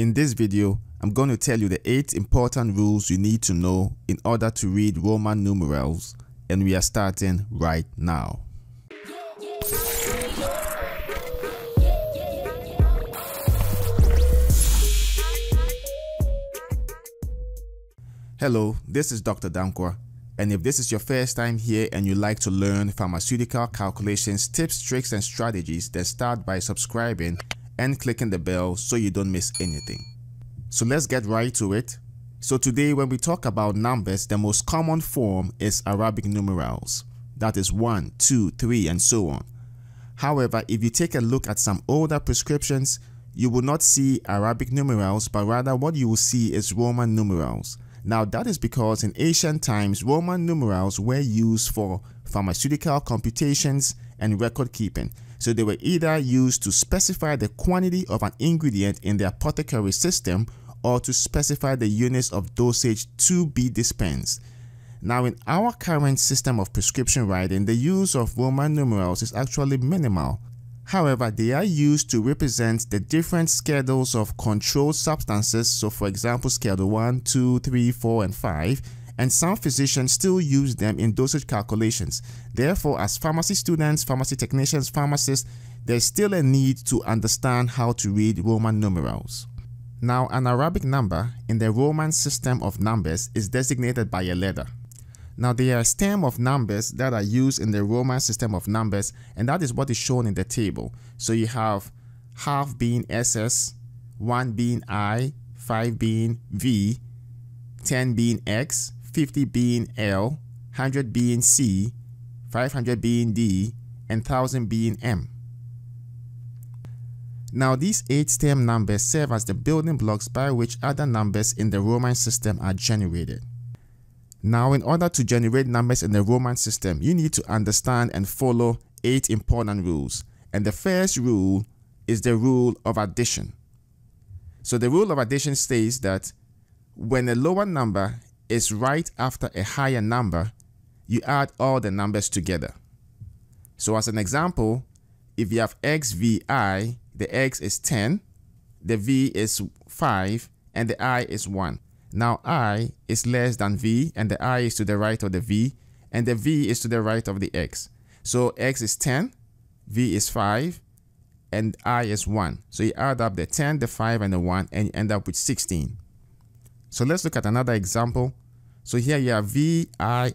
In this video, I'm going to tell you the 8 important rules you need to know in order to read Roman numerals, and we are starting right now. Hello, this is Dr. Dankwa, and if this is your first time here and you like to learn pharmaceutical calculations, tips, tricks and strategies, then start by subscribing and clicking the bell so you don't miss anything. So let's get right to it. So today when we talk about numbers, the most common form is Arabic numerals. That is 1, 2, 3 and so on. However, if you take a look at some older prescriptions, you will not see Arabic numerals, but rather what you will see is Roman numerals. Now that is because in ancient times, Roman numerals were used for pharmaceutical computations and record keeping. So they were either used to specify the quantity of an ingredient in the apothecary system or to specify the units of dosage to be dispensed. Now in our current system of prescription writing, the use of Roman numerals is actually minimal. However, they are used to represent the different schedules of controlled substances. So for example, schedule 1, 2, 3, 4, and 5. And some physicians still use them in dosage calculations. Therefore, as pharmacy students, pharmacy technicians, pharmacists, there's still a need to understand how to read Roman numerals. Now, an Arabic number in the Roman system of numbers is designated by a letter. Now, there are a stem of numbers that are used in the Roman system of numbers, and that is what is shown in the table. So you have half being SS, 1 being I, 5 being V, 10 being X, 50 being L, 100 being C, 500 being D, and 1000 being M. Now these 8 stem numbers serve as the building blocks by which other numbers in the Roman system are generated. Now in order to generate numbers in the Roman system, you need to understand and follow 8 important rules. And the first rule is the rule of addition. So the rule of addition states that when a lower number is right after a higher number, you add all the numbers together. So as an example, if you have XVI, the X is 10, the V is 5, and the I is 1. Now I is less than V, and the I is to the right of the V, and the V is to the right of the X. So X is 10, V is 5, and I is 1. So you add up the 10, the 5, and the 1, and you end up with 16. So let's look at another example. So here you have V, I.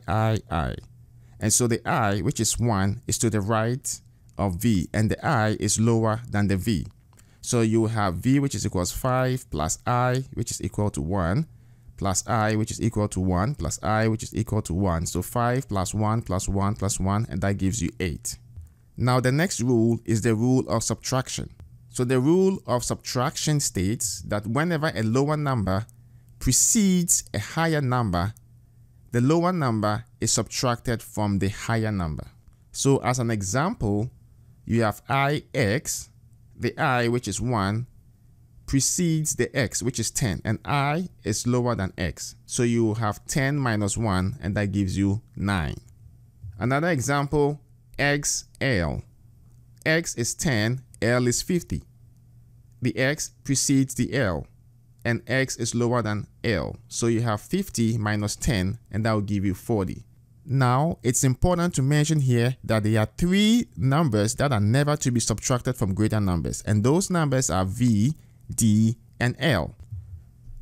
And so the I, which is 1, is to the right of V, and the I is lower than the V. So you have V, which is equals 5, plus I, which is equal to 1, plus I, which is equal to 1, plus I, which is equal to 1. So 5 plus 1 plus 1 plus 1, and that gives you 8. Now the next rule is the rule of subtraction. So the rule of subtraction states that whenever a lower number precedes a higher number, the lower number is subtracted from the higher number. So as an example, you have IX, the I, which is 1, precedes the X, which is 10, and I is lower than X. So you have 10 minus 1, and that gives you 9. Another example, XL. X is 10, L is 50. The X precedes the L, and X is lower than L. So you have 50 minus 10, and that will give you 40. Now, it's important to mention here that there are 3 numbers that are never to be subtracted from greater numbers, and those numbers are V, D, and L.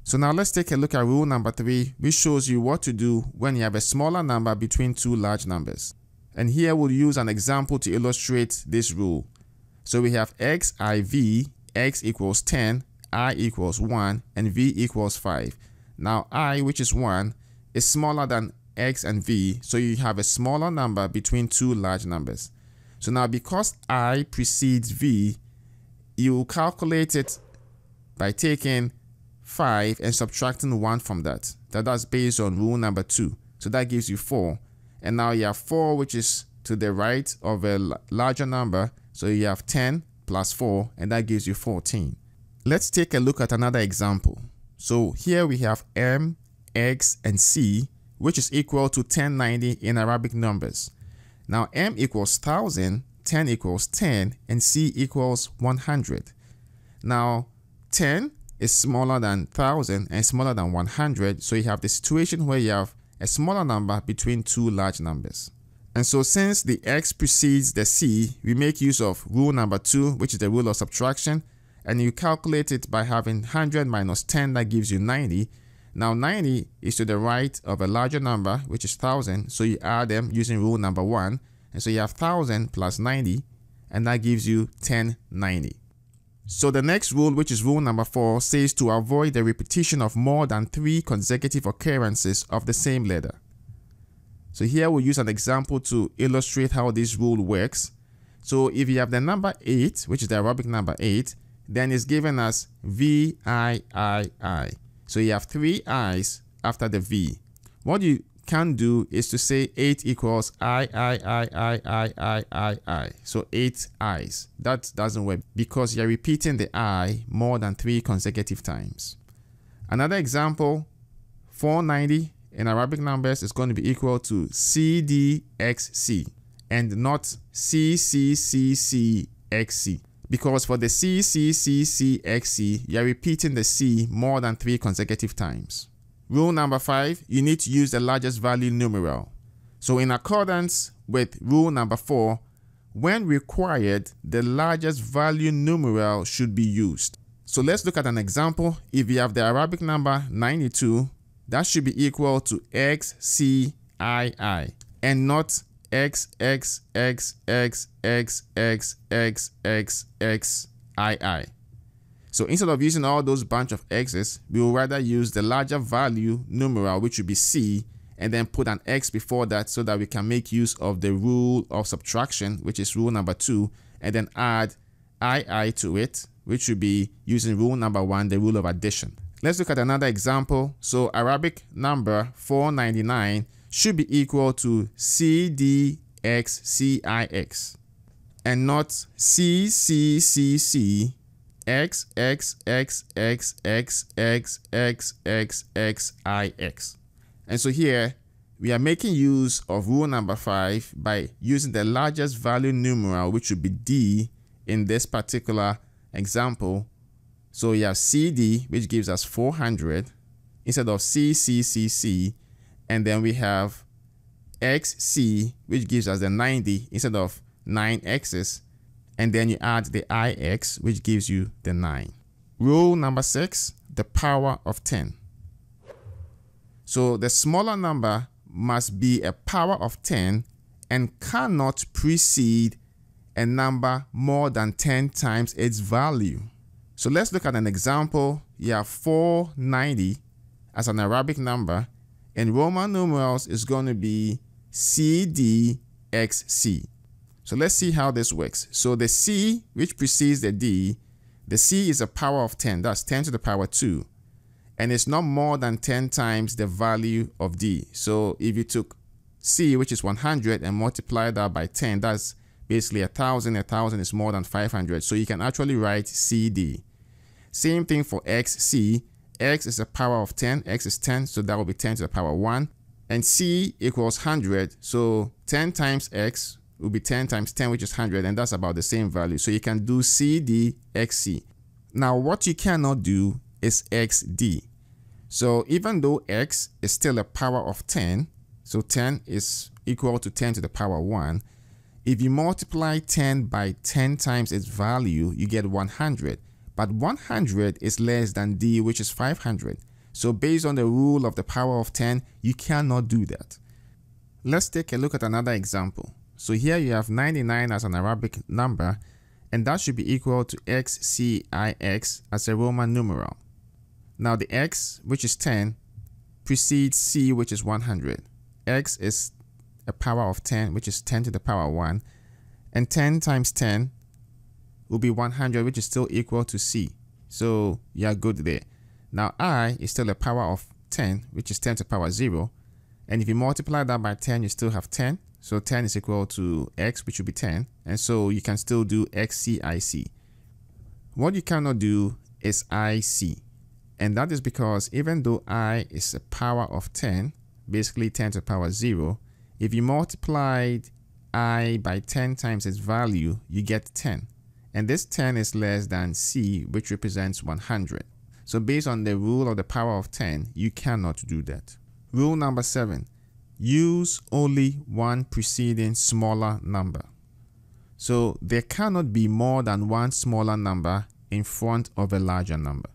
So now let's take a look at rule number 3, which shows you what to do when you have a smaller number between 2 large numbers. And here we'll use an example to illustrate this rule. So we have XIV, X equals 10, I equals 1, and V equals 5. Now I, which is 1, is smaller than X and V, so you have a smaller number between 2 large numbers. So now because I precedes V, you calculate it by taking 5 and subtracting 1 from that. That's based on rule number 2. So that gives you 4. And now you have 4, which is to the right of a larger number. So you have 10 plus 4, and that gives you 14. Let's take a look at another example. So here we have M, X, and C, which is equal to 1090 in Arabic numbers. Now M equals 1000, 10 equals 10, and C equals 100. Now 10 is smaller than 1,000 and smaller than 100, so you have the situation where you have a smaller number between two large numbers. And so since the x precedes the c, we make use of rule number 2, which is the rule of subtraction, and you calculate it by having 100 minus 10, that gives you 90. Now 90 is to the right of a larger number, which is 1,000, so you add them using rule number 1, and so you have 1,000 plus 90, and that gives you 1090. So the next rule, which is rule number 4, says to avoid the repetition of more than 3 consecutive occurrences of the same letter. So here we'll use an example to illustrate how this rule works. So if you have the number 8, which is the Arabic number 8, then it's given as V-I-I-I. So you have 3 I's after the V. What you can do is to say 8 equals I. So 8 I's. That doesn't work because you're repeating the I more than 3 consecutive times. Another example, 490 in Arabic numbers is going to be equal to CDXC and not CCCCXC. Because for the CCCCXC, you're repeating the C more than 3 consecutive times. Rule number 5, you need to use the largest value numeral. So in accordance with rule number 4, when required, the largest value numeral should be used. So let's look at an example. If you have the Arabic number 92, that should be equal to XCII and not XXXXXXXXXII. So instead of using all those bunch of x's, we will rather use the larger value numeral, which would be c, and then put an x before that so that we can make use of the rule of subtraction, which is rule number 2, and then add ii to it, which would be using rule number 1, the rule of addition. Let's look at another example. So Arabic number 499 should be equal to CDXCIX and not CCCC. XXXXXXXXIX. And so here we are making use of rule number 5 by using the largest value numeral, which would be D in this particular example. So you have CD, which gives us 400 instead of CCCC, and then we have XC, which gives us the 90 instead of 9 X's. And then you add the IX, which gives you the 9. Rule number 6, the power of 10. So the smaller number must be a power of 10 and cannot precede a number more than 10 times its value. So let's look at an example. You have 490 as an Arabic number. In Roman numerals, it's going to be CDXC. So let's see how this works. So the C, which precedes the D, the C is a power of 10. That's 10 to the power 2. And it's not more than 10 times the value of D. So if you took C, which is 100, and multiply that by 10, that's basically 1,000. 1,000 is more than 500. So you can actually write CD. Same thing for XC. X is a power of 10. X is 10, so that will be 10 to the power 1. And C equals 100. So 10 times X will be 10 times 10, which is 100, and that's about the same value. So you can do CDXC. Now, what you cannot do is XD. So even though X is still a power of 10, so 10 is equal to 10 to the power 1, if you multiply 10 by 10 times its value, you get 100. But 100 is less than D, which is 500. So based on the rule of the power of 10, you cannot do that. Let's take a look at another example. So here you have 99 as an Arabic number, and that should be equal to XCIX as a Roman numeral. Now the X, which is 10, precedes C, which is 100. X is a power of 10, which is 10 to the power 1, and 10 times 10 will be 100, which is still equal to C. So you are good there. Now I is still a power of 10, which is 10 to the power 0, and if you multiply that by 10, you still have 10. So 10 is equal to X, which would be 10. And so you can still do XCIC. What you cannot do is IC. And that is because even though I is a power of 10, basically 10 to the power 0, if you multiplied I by 10 times its value, you get 10. And this 10 is less than C, which represents 100. So based on the rule of the power of 10, you cannot do that. Rule number 7, use only one preceding smaller number. So there cannot be more than one smaller number in front of a larger number.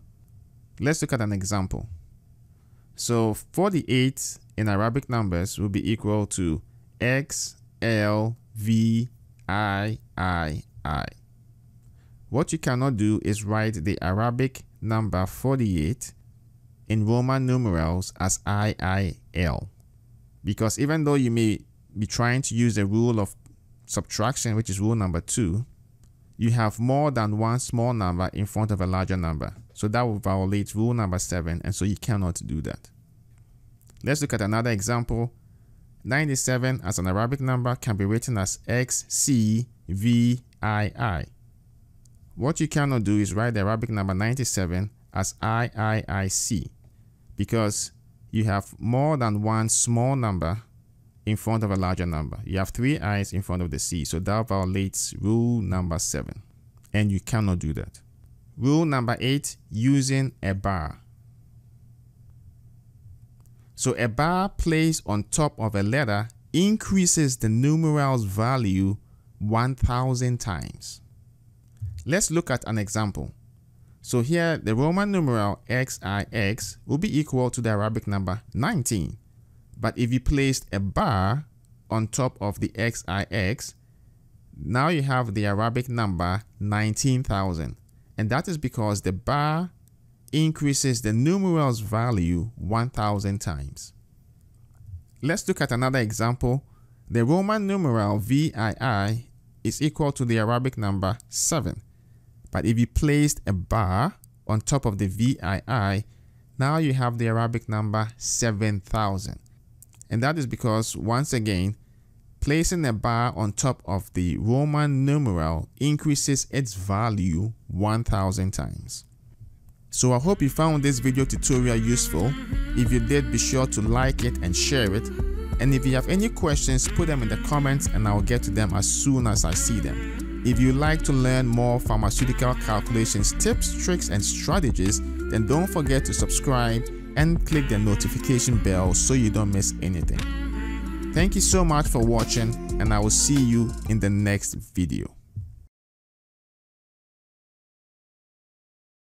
Let's look at an example. So 48 in Arabic numbers will be equal to X, L, V, I. What you cannot do is write the Arabic number 48 in Roman numerals as IIL, because even though you may be trying to use the rule of subtraction, which is rule number 2, you have more than one small number in front of a larger number. So that will violate rule number 7, and so you cannot do that. Let's look at another example. 97 as an Arabic number can be written as XCVII. What you cannot do is write the Arabic number 97 as IIIC, because you have more than one small number in front of a larger number. You have 3 I's in front of the C, so that violates rule number 7, and you cannot do that. Rule number 8, using a bar. So a bar placed on top of a letter increases the numeral's value 1,000 times. Let's look at an example. So here the Roman numeral XIX will be equal to the Arabic number 19. But if you placed a bar on top of the XIX, now you have the Arabic number 19,000. And that is because the bar increases the numeral's value 1,000 times. Let's look at another example. The Roman numeral VII is equal to the Arabic number 7. But if you placed a bar on top of the VII, now you have the Arabic number 7,000. And that is because, once again, placing a bar on top of the Roman numeral increases its value 1,000 times. So I hope you found this video tutorial useful. If you did, be sure to like it and share it. And if you have any questions, put them in the comments and I'll get to them as soon as I see them. If you'd like to learn more pharmaceutical calculations, tips, tricks, and strategies, then don't forget to subscribe and click the notification bell so you don't miss anything. Thank you so much for watching, and I will see you in the next video.